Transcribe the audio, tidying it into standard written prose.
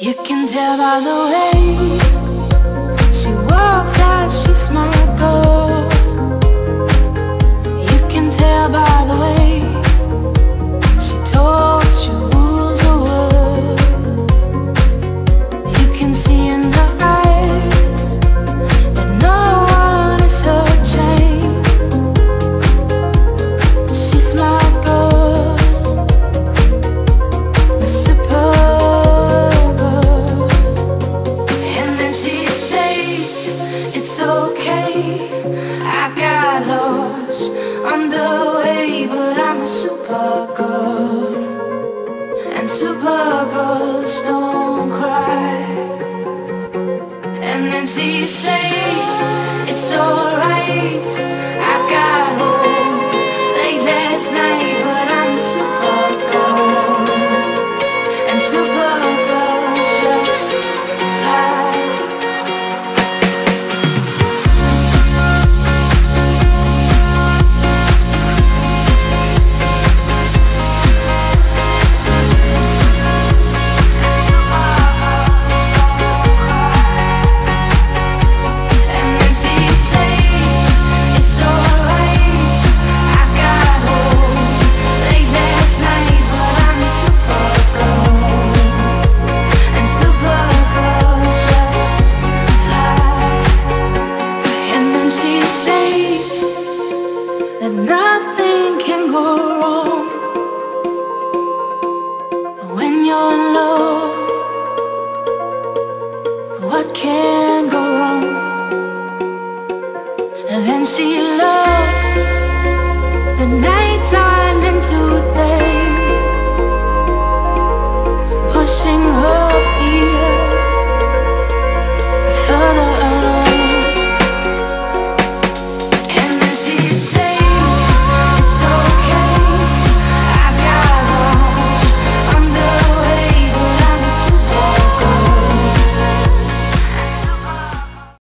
You can tell by the way she walks out, she's my girl. You can tell by the way she talks, she rules her words. You can see in her eyes that no one is her chain. She's my girl, my super. I got lost on the way, but I'm a super girl, and super girls don't cry. And then she say it's alright.